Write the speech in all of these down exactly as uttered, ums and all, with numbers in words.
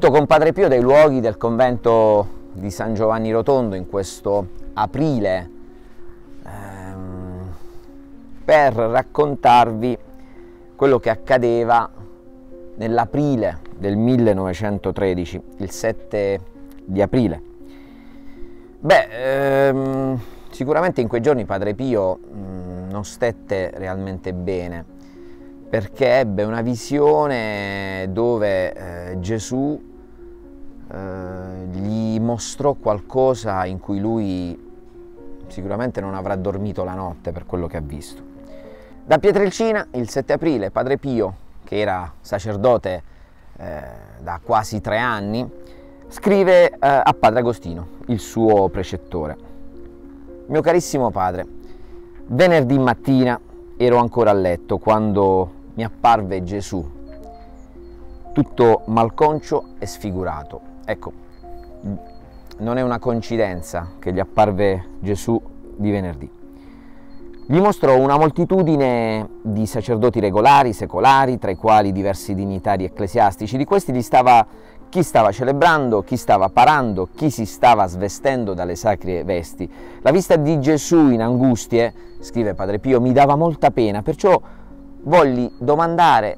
venuto con Padre Pio dai luoghi del convento di San Giovanni Rotondo in questo aprile ehm, per raccontarvi quello che accadeva nell'aprile del millenovecentotredici, il sette di aprile. Beh, ehm, sicuramente in quei giorni Padre Pio mh, non stette realmente bene, perché ebbe una visione dove eh, Gesù eh, gli mostrò qualcosa in cui lui sicuramente non avrà dormito la notte per quello che ha visto. Da Pietrelcina, il sette aprile, Padre Pio, che era sacerdote eh, da quasi tre anni, scrive eh, a Padre Agostino, il suo precettore. Mio carissimo padre, venerdì mattina ero ancora a letto quando mi apparve Gesù, tutto malconcio e sfigurato. Ecco, non è una coincidenza che gli apparve Gesù di venerdì. Gli mostrò una moltitudine di sacerdoti regolari, secolari, tra i quali diversi dignitari ecclesiastici. Di questi gli stava chi stava celebrando, chi stava parando, chi si stava svestendo dalle sacre vesti. La vista di Gesù in angustie, scrive Padre Pio, mi dava molta pena, perciò volli domandare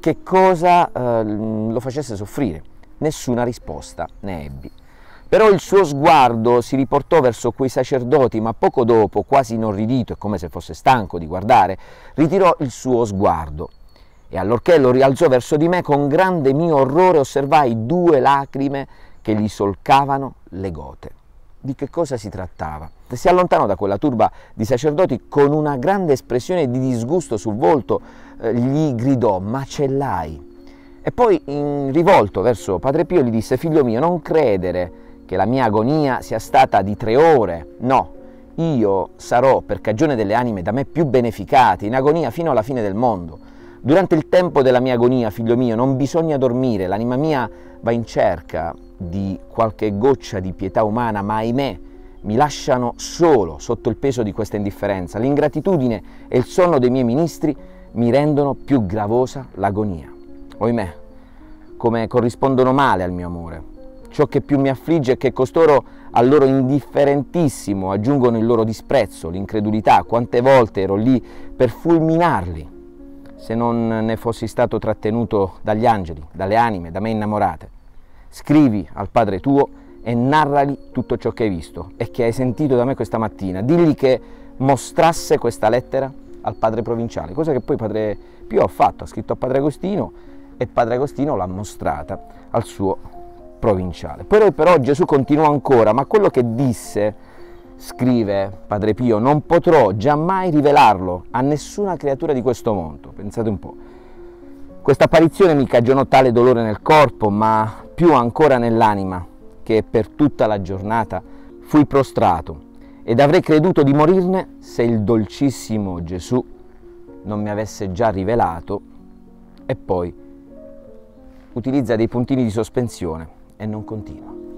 che cosa eh, lo facesse soffrire. Nessuna risposta ne ebbi. Però il suo sguardo si riportò verso quei sacerdoti, ma poco dopo, quasi inorridito e come se fosse stanco di guardare, ritirò il suo sguardo. E allorché lo rialzò verso di me, con grande mio orrore osservai due lacrime che gli solcavano le gote. Di che cosa si trattava? Si allontanò da quella turba di sacerdoti con una grande espressione di disgusto sul volto, eh, gli gridò: macellai! E poi, in rivolto verso Padre Pio, gli disse: figlio mio, non credere che la mia agonia sia stata di tre ore, no, io sarò per cagione delle anime da me più beneficate, in agonia fino alla fine del mondo. Durante il tempo della mia agonia, figlio mio, non bisogna dormire, l'anima mia va in cerca di qualche goccia di pietà umana, ma ahimè mi lasciano solo sotto il peso di questa indifferenza. L'ingratitudine e il sonno dei miei ministri mi rendono più gravosa l'agonia. Ohimè, come corrispondono male al mio amore. Ciò che più mi affligge è che costoro al loro indifferentissimo aggiungono il loro disprezzo, l'incredulità. Quante volte ero lì per fulminarli, se non ne fossi stato trattenuto dagli angeli, dalle anime, da me innamorate. Scrivi al Padre tuo e narrali tutto ciò che hai visto e che hai sentito da me questa mattina. Digli che mostrasse questa lettera al Padre provinciale, cosa che poi Padre Pio ha fatto, ha scritto a Padre Agostino e Padre Agostino l'ha mostrata al suo provinciale. Però, però Gesù continuò ancora, ma quello che disse, scrive Padre Pio, non potrò giammai rivelarlo a nessuna creatura di questo mondo. Pensate un po'. Questa apparizione mi cagionò tale dolore nel corpo, ma più ancora nell'anima, che per tutta la giornata fui prostrato ed avrei creduto di morirne se il dolcissimo Gesù non mi avesse già rivelato. E poi utilizza dei puntini di sospensione e non continua.